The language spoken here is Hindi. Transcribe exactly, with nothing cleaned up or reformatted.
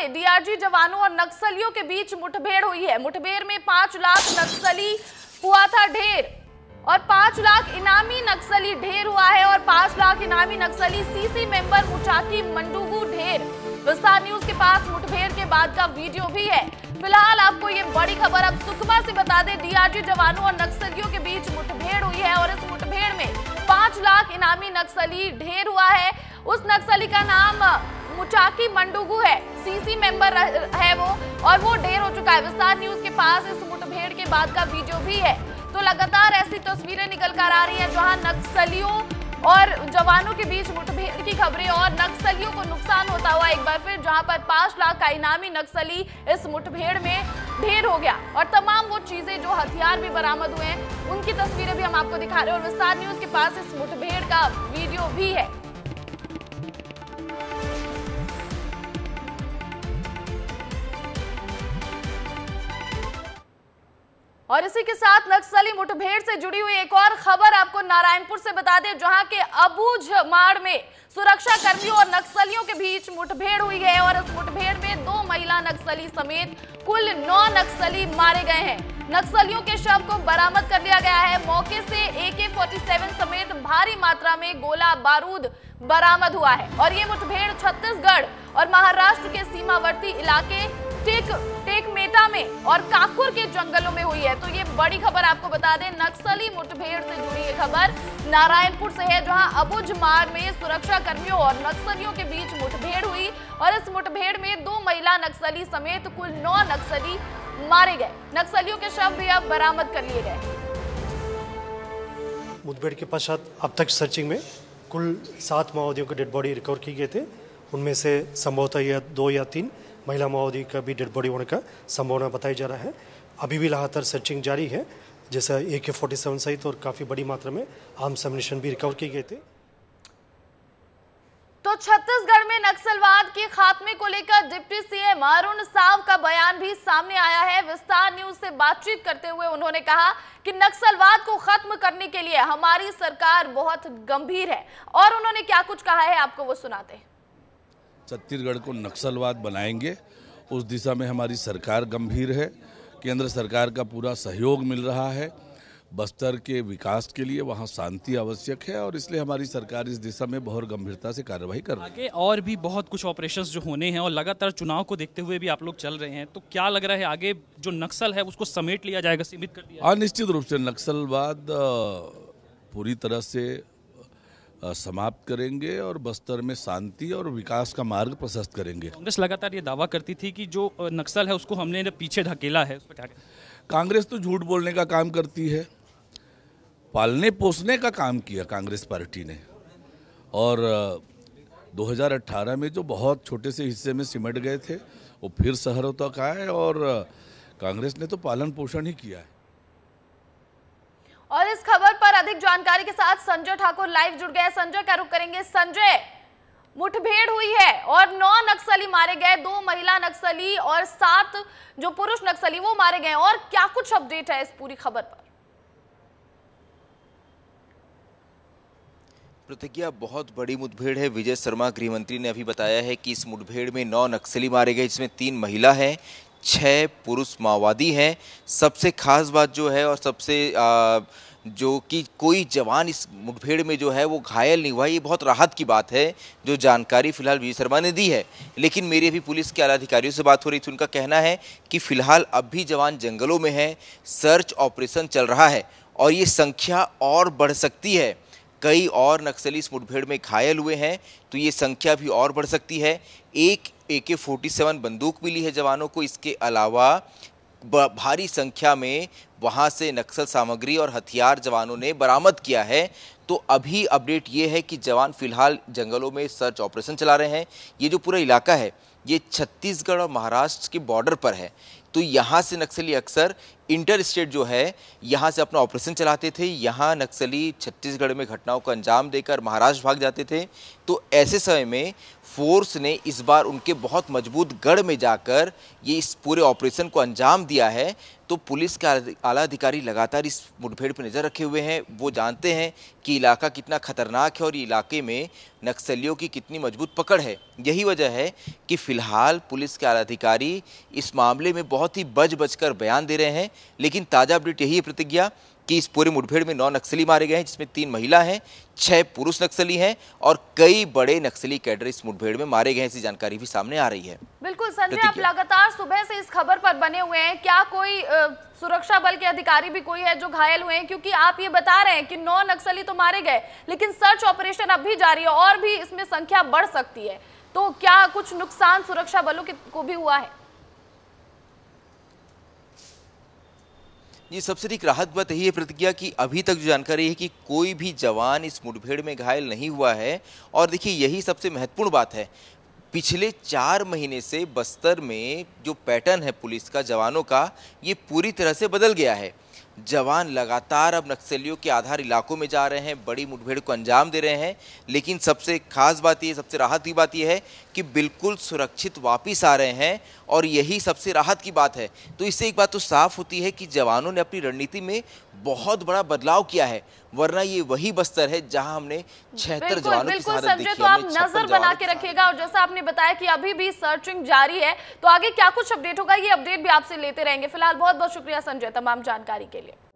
में डीआरजी जवानों और नक्सलियों के बीच मुठभेड़ हुई है। मुठभेड़ में पांच लाख नक्सली हुआ था ढेर और पांच लाख इनामी नक्सली ढेर हुआ है और पांच लाख इनामी नक्सली सीसी मेंबर मुचाकी मंडुगु ढेर। विस्तार न्यूज के पास मुठभेड़ के बाद का वीडियो भी है। फिलहाल आपको ये बड़ी खबर अब सुकमा से बता दें, डीआरजी जवानों और नक्सलियों के बीच मुठभेड़ हुई है और इस मुठभेड़ में पांच लाख इनामी नक्सली ढेर हुआ है। उस नक्सली का नाम मुचाकी मंडुगु है, सीसी मेंबर है वो और वो ढेर हो चुका है। विस्तार न्यूज के पास इस मुठभेड़ के बाद का वीडियो भी है। तो लगातार ऐसी तस्वीरें निकल कर आ रही हैं जहां नक्सलियों और जवानों के बीच मुठभेड़ की खबरें और नक्सलियों को नुकसान होता हुआ एक बार फिर, जहां पर पांच लाख का इनामी नक्सली इस मुठभेड़ में ढेर हो गया और तमाम वो चीजें जो हथियार भी बरामद हुए हैं उनकी तस्वीरें भी हम आपको दिखा रहे हैं और विस्तार न्यूज के पास इस मुठभेड़ का वीडियो भी है। और इसी के साथ नक्सली मुठभेड़ से जुड़ी हुई एक और खबर आपको नारायणपुर से बता दें, जहां के अबूझमाड़ में सुरक्षा कर्मियों और नक्सलियों के बीच मुठभेड़ हुई है और इस मुठभेड़ में दो महिला नक्सली समेत कुल नौ नक्सली मारे गए हैं। नक्सलियों के शव को बरामद कर लिया गया है। मौके से ए के सैंतालीस समेत भारी मात्रा में गोला बारूद बरामद हुआ है और ये मुठभेड़ छत्तीसगढ़ और महाराष्ट्र के सीमावर्ती इलाके टेक टेकमेटा में और काकुर के जंगलों में हुई है। तो ये बड़ी खबर आपको बता दें, नक्सली मुठभेड़ से जुड़ी ये खबर नारायणपुर से है, जहां अबूझमाड़ में सुरक्षा कर्मियों और नक्सलियों के बीच मुठभेड़ हुई और इस मुठभेड़ में दो महिला नक्सली समेत कुल नौ नक्सली मारे गए। नक्सलियों के शव भी अब बरामद कर लिए गए। मुठभेड़ के पश्चात अब तक सर्चिंग में कुल सात माओवादियों के डेड बॉडी रिकवर किए गए थे। उनमें से संभवतः या दो या तीन महिला माओवादी का भी डेड बॉडी होने का संभावना बताया जा रहा है। अभी भी लगातार सर्चिंग जारी है, जैसा ए के सैंतालीस सहित और काफ़ी बड़ी मात्रा में आर्म्स एम्यूनिशन भी रिकवर किए गए थे। तो छत्तीसगढ़ में नक्सलवाद के खात्मे को लेकर डिप्टी सीएम अरुण साव का बयान भी सामने आया है। विस्तार न्यूज से बातचीत करते हुए उन्होंने कहा कि नक्सलवाद को खत्म करने के लिए हमारी सरकार बहुत गंभीर है और उन्होंने क्या कुछ कहा है आपको वो सुनाते हैं। छत्तीसगढ़ को नक्सलवाद बनाएंगे, उस दिशा में हमारी सरकार गंभीर है। केंद्र सरकार का पूरा सहयोग मिल रहा है बस्तर के विकास के लिए, वहां शांति आवश्यक है और इसलिए हमारी सरकार इस दिशा में बहुत गंभीरता से कार्रवाई कर रही है। आगे और भी बहुत कुछ ऑपरेशंस जो होने हैं और लगातार चुनाव को देखते हुए भी आप लोग चल रहे हैं, तो क्या लग रहा है आगे जो नक्सल है उसको समेट लिया जाएगा, सीमित कर दिया? हाँ, निश्चित रूप से नक्सलवाद पूरी तरह से समाप्त करेंगे और बस्तर में शांति और विकास का मार्ग प्रशस्त करेंगे। कांग्रेस लगातार ये दावा करती थी कि जो नक्सल है उसको हमने पीछे धकेला है, उसमें क्या? कांग्रेस तो झूठ बोलने का काम करती है, पालने पोसने का काम किया कांग्रेस पार्टी ने और दो हज़ार अठारह में जो बहुत छोटे से हिस्से में सिमट गए थे वो फिर शहरों तक आए और कांग्रेस ने तो पालन पोषण ही किया है। और इस खबर पर अधिक जानकारी के साथ संजय ठाकुर लाइव जुड़ गए। संजय का रुख करेंगे। संजय, मुठभेड़ हुई है और नौ नक्सली मारे गए, दो महिला नक्सली और सात जो पुरुष नक्सली वो मारे गए, और क्या कुछ अपडेट है इस पूरी खबर पर? प्रतिक्रिया बहुत बड़ी मुठभेड़ है। विजय शर्मा गृहमंत्री ने अभी बताया है कि इस मुठभेड़ में नौ नक्सली मारे गए, जिसमें तीन महिला है, छः पुरुष माओवादी हैं। सबसे खास बात जो है और सबसे आ, जो कि कोई जवान इस मुठभेड़ में जो है वो घायल नहीं हुआ, ये बहुत राहत की बात है जो जानकारी फिलहाल विजय शर्मा ने दी है। लेकिन मेरी अभी पुलिस के आला अधिकारियों से बात हो रही थी, उनका कहना है कि फिलहाल अब भी जवान जंगलों में हैं, सर्च ऑपरेशन चल रहा है और ये संख्या और बढ़ सकती है। कई और नक्सली इस मुठभेड़ में घायल हुए हैं तो ये संख्या भी और बढ़ सकती है। एक ए के सैंतालीस बंदूक मिली है जवानों को, इसके अलावा भारी संख्या में वहां से नक्सल सामग्री और हथियार जवानों ने बरामद किया है। तो अभी अपडेट ये है कि जवान फिलहाल जंगलों में सर्च ऑपरेशन चला रहे हैं। ये जो पूरा इलाका है ये छत्तीसगढ़ और महाराष्ट्र के बॉर्डर पर है, तो यहाँ से नक्सली अक्सर इंटर स्टेट जो है यहाँ से अपना ऑपरेशन चलाते थे। यहाँ नक्सली छत्तीसगढ़ में घटनाओं को अंजाम देकर महाराष्ट्र भाग जाते थे, तो ऐसे समय में फोर्स ने इस बार उनके बहुत मजबूत गढ़ में जाकर ये इस पूरे ऑपरेशन को अंजाम दिया है। तो पुलिस के आला अधिकारी लगातार इस मुठभेड़ पर नज़र रखे हुए हैं। वो जानते हैं कि इलाका कितना खतरनाक है और इलाके में नक्सलियों की कितनी मजबूत पकड़ है। यही वजह है कि फिलहाल पुलिस के आला अधिकारी इस मामले में बहुत ही बच बच कर बयान दे रहे हैं। लेकिन ताज़ा अपडेट यही है प्रतिज्ञा कि इस पूरे मुठभेड़ में नौ नक्सली मारे गए हैं, जिसमें तीन महिला हैं, छह पुरुष नक्सली हैं और कई बड़े नक्सली कैडर इस मुठभेड़ में मारे गए हैं। ऐसी जानकारी भी सामने आ रही है। बिल्कुल संजय, आप लगातार सुबह से इस खबर पर बने हुए हैं। क्या कोई आ, सुरक्षा बल के अधिकारी भी कोई है जो घायल हुए हैं? क्योंकि आप ये बता रहे हैं कि नौ नक्सली तो मारे गए, लेकिन सर्च ऑपरेशन अब भी जारी है और भी इसमें संख्या बढ़ सकती है। तो क्या कुछ नुकसान सुरक्षा बलों को भी हुआ है? जी, सबसे अधिक राहत बात यही है प्रतिज्ञा कि अभी तक जो जानकारी है कि कोई भी जवान इस मुठभेड़ में घायल नहीं हुआ है। और देखिए, यही सबसे महत्वपूर्ण बात है। पिछले चार महीने से बस्तर में जो पैटर्न है पुलिस का, जवानों का, ये पूरी तरह से बदल गया है। जवान लगातार अब नक्सलियों के आधार इलाकों में जा रहे हैं, बड़ी मुठभेड़ को अंजाम दे रहे हैं। लेकिन सबसे खास बात यह, सबसे राहत की बात यह है कि बिल्कुल सुरक्षित वापस आ रहे हैं और यही सबसे राहत की बात है। तो इससे एक बात तो साफ होती है कि जवानों ने अपनी रणनीति में बहुत बड़ा बदलाव किया है, वरना ये वही बस्तर है जहां हमने छिहत्तर जवानों की शहादत देखी है। तो आप नजर बना के रखिएगा और जैसा आपने बताया कि अभी भी सर्चिंग जारी है, तो आगे क्या कुछ अपडेट होगा ये अपडेट भी आपसे लेते रहेंगे। फिलहाल बहुत बहुत शुक्रिया संजय तमाम जानकारी के लिए।